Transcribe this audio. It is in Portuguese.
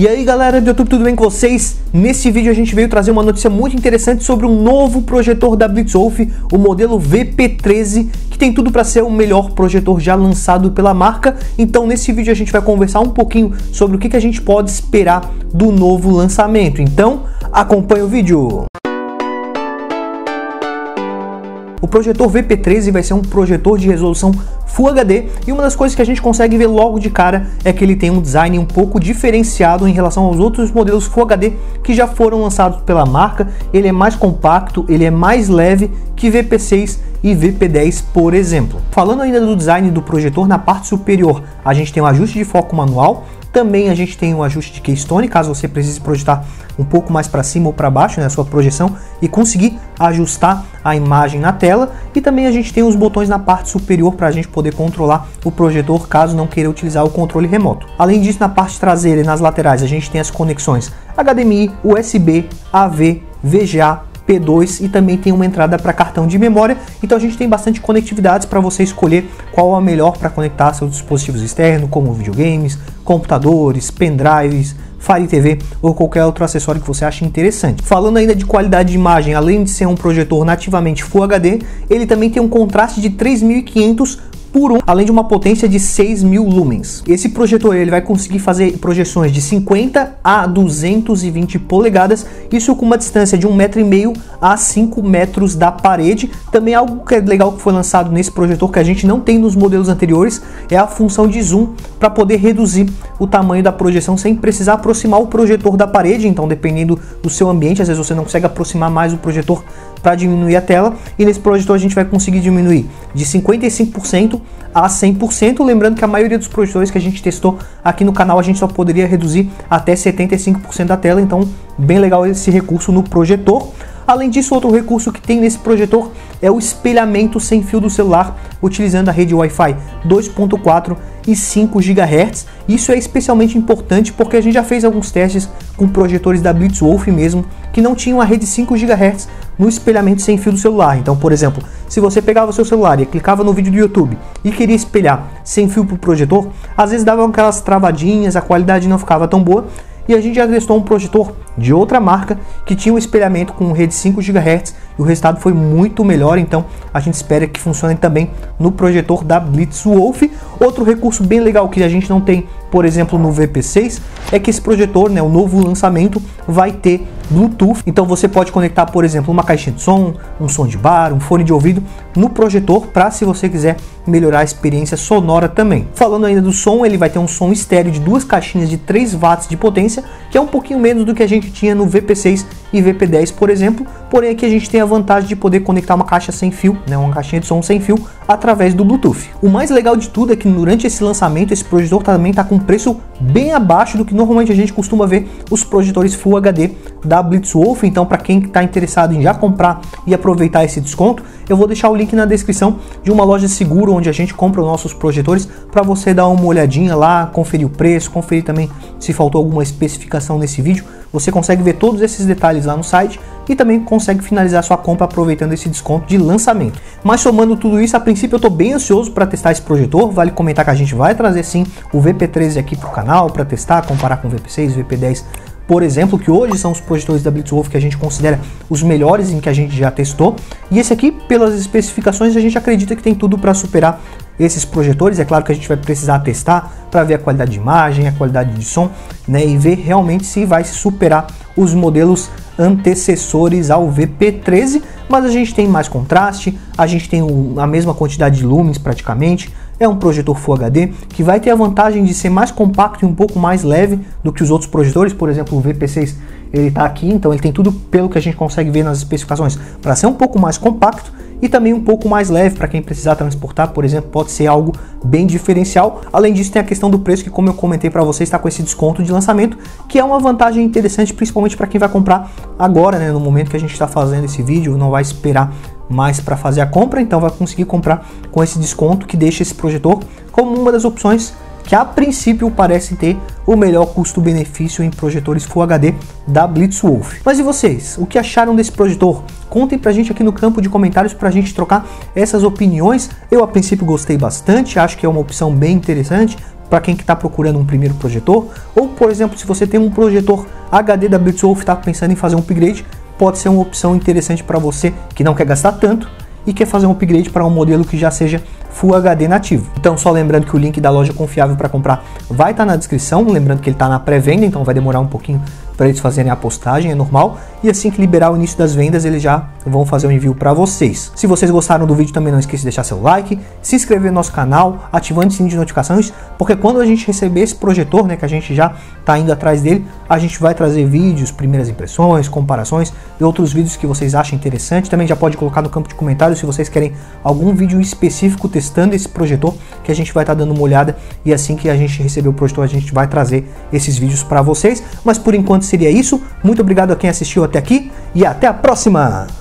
E aí galera do YouTube, tudo bem com vocês? Nesse vídeo a gente veio trazer uma notícia muito interessante sobre um novo projetor da Blitzwolf, o modelo VP13, que tem tudo para ser o melhor projetor já lançado pela marca. Então nesse vídeo a gente vai conversar um pouquinho sobre o que a gente pode esperar do novo lançamento. Então acompanha o vídeo! O projetor VP13 vai ser um projetor de resolução Full HD e uma das coisas que a gente consegue ver logo de cara é que ele tem um design um pouco diferenciado em relação aos outros modelos Full HD que já foram lançados pela marca. Ele é mais compacto, ele é mais leve que VP6 e VP10, por exemplo. Falando ainda do design do projetor, na parte superior a gente tem um ajuste de foco manual. Também a gente tem um ajuste de Keystone, caso você precise projetar um pouco mais para cima ou para baixo, né, a sua projeção, e conseguir ajustar a imagem na tela. E também a gente tem os botões na parte superior para a gente poder controlar o projetor, caso não queira utilizar o controle remoto. Além disso, na parte traseira e nas laterais a gente tem as conexões HDMI, USB, AV, VGA, P2 e também tem uma entrada para cartão de memória. Então a gente tem bastante conectividades para você escolher qual a melhor para conectar seus dispositivos externos, como videogames, computadores, pendrives, Fire TV ou qualquer outro acessório que você ache interessante. Falando ainda de qualidade de imagem, além de ser um projetor nativamente Full HD, ele também tem um contraste de 3500 por 1, além de uma potência de 6.000 lumens. Esse projetor ele vai conseguir fazer projeções de 50 a 220 polegadas, isso com uma distância de 1,5 metro a 5 metros da parede. Também algo que é legal que foi lançado nesse projetor, que a gente não tem nos modelos anteriores, é a função de zoom, para poder reduzir o tamanho da projeção sem precisar aproximar o projetor da parede. Então dependendo do seu ambiente, às vezes você não consegue aproximar mais o projetor para diminuir a tela, e nesse projetor a gente vai conseguir diminuir de 55% a 100%, lembrando que a maioria dos projetores que a gente testou aqui no canal a gente só poderia reduzir até 75% da tela, então bem legal esse recurso no projetor. Além disso, outro recurso que tem nesse projetor é o espelhamento sem fio do celular, utilizando a rede Wi-Fi 2.4 e 5 GHz. Isso é especialmente importante porque a gente já fez alguns testes com projetores da Blitzwolf mesmo, que não tinham a rede 5 GHz no espelhamento sem fio do celular. Então, por exemplo, se você pegava o seu celular e clicava no vídeo do YouTube e queria espelhar sem fio para o projetor, às vezes davam aquelas travadinhas, a qualidade não ficava tão boa. E a gente já testou um projetor de outra marca que tinha um espelhamento com rede 5 GHz e o resultado foi muito melhor, então a gente espera que funcione também no projetor da Blitzwolf. Outro recurso bem legal que a gente não tem, por exemplo, no VP6, é que esse projetor, né, o novo lançamento, vai ter Bluetooth. Então você pode conectar, por exemplo, uma caixinha de som, um som de bar, um fone de ouvido no projetor, para se você quiser melhorar a experiência sonora também. Falando ainda do som, ele vai ter um som estéreo de duas caixinhas de 3 watts de potência, que é um pouquinho menos do que a gente tinha no VP6 e VP10, por exemplo. Porém aqui a gente tem a vantagem de poder conectar uma caixa sem fio, né, uma caixinha de som sem fio, através do Bluetooth. O mais legal de tudo é que durante esse lançamento esse projetor também está com um preço bem abaixo do que normalmente a gente costuma ver os projetores Full HD da Blitzwolf. Então para quem está interessado em já comprar e aproveitar esse desconto, eu vou deixar o link na descrição de uma loja Seguro onde a gente compra os nossos projetores, para você dar uma olhadinha lá, conferir o preço, conferir também se faltou alguma especificação nesse vídeo. Você consegue ver todos esses detalhes lá no site e também consegue finalizar sua compra aproveitando esse desconto de lançamento. Mas somando tudo isso, a princípio eu estou bem ansioso para testar esse projetor. Vale comentar que a gente vai trazer sim o VP13 aqui para o canal para testar, comparar com o VP6, VP10, por exemplo, que hoje são os projetores da Blitzwolf que a gente considera os melhores, em que a gente já testou. E esse aqui, pelas especificações, a gente acredita que tem tudo para superar esses projetores. É claro que a gente vai precisar testar para ver a qualidade de imagem, a qualidade de som, né, e ver realmente se vai superar os modelos antecessores ao VP13, mas a gente tem mais contraste, a gente tem a mesma quantidade de lumens praticamente. É um projetor Full HD que vai ter a vantagem de ser mais compacto e um pouco mais leve do que os outros projetores. Por exemplo, o VP6 ele está aqui, então ele tem tudo, pelo que a gente consegue ver nas especificações, para ser um pouco mais compacto e também um pouco mais leve para quem precisar transportar, por exemplo, pode ser algo bem diferencial. Além disso, tem a questão do preço, que como eu comentei para vocês, está com esse desconto de lançamento, que é uma vantagem interessante, principalmente para quem vai comprar agora, né, no momento que a gente está fazendo esse vídeo, não vai esperar mais para fazer a compra, então vai conseguir comprar com esse desconto, que deixa esse projetor como uma das opções que a princípio parece ter o melhor custo-benefício em projetores Full HD da Blitzwolf. Mas e vocês? O que acharam desse projetor? Contem pra gente aqui no campo de comentários pra gente trocar essas opiniões. Eu a princípio gostei bastante, acho que é uma opção bem interessante, para quem que está procurando um primeiro projetor, ou por exemplo, se você tem um projetor HD da Blitzwolf e está pensando em fazer um upgrade, pode ser uma opção interessante para você que não quer gastar tanto e quer fazer um upgrade para um modelo que já seja Full HD nativo. Então só lembrando que o link da loja confiável para comprar vai estar na descrição, lembrando que ele está na pré-venda, então vai demorar um pouquinho para eles fazerem a postagem, é normal, e assim que liberar o início das vendas eles já vão fazer o envio para vocês. Se vocês gostaram do vídeo também não esqueça de deixar seu like, se inscrever no nosso canal, ativando o sininho de notificações, porque quando a gente receber esse projetor, né, que a gente já está indo atrás dele, a gente vai trazer vídeos, primeiras impressões, comparações e outros vídeos que vocês acham interessante. Também já pode colocar no campo de comentários se vocês querem algum vídeo específico testando esse projetor, que a gente vai estar dando uma olhada, e assim que a gente receber o projetor a gente vai trazer esses vídeos para vocês. Mas por enquanto seria isso, muito obrigado a quem assistiu até aqui e até a próxima!